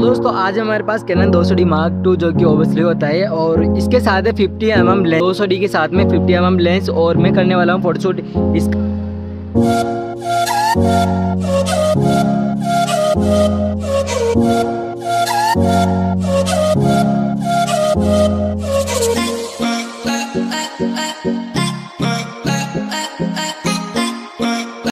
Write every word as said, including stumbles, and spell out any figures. दोस्तों आज हमारे पास Canon two hundred D mark two जो कि ओब्वियसली होता है और इसके साथ है fifty M M lens, two hundred D के साथ में फिफ्टी एम एम लेंस और मैं करने वाला हूँ फोटोशूट इसका।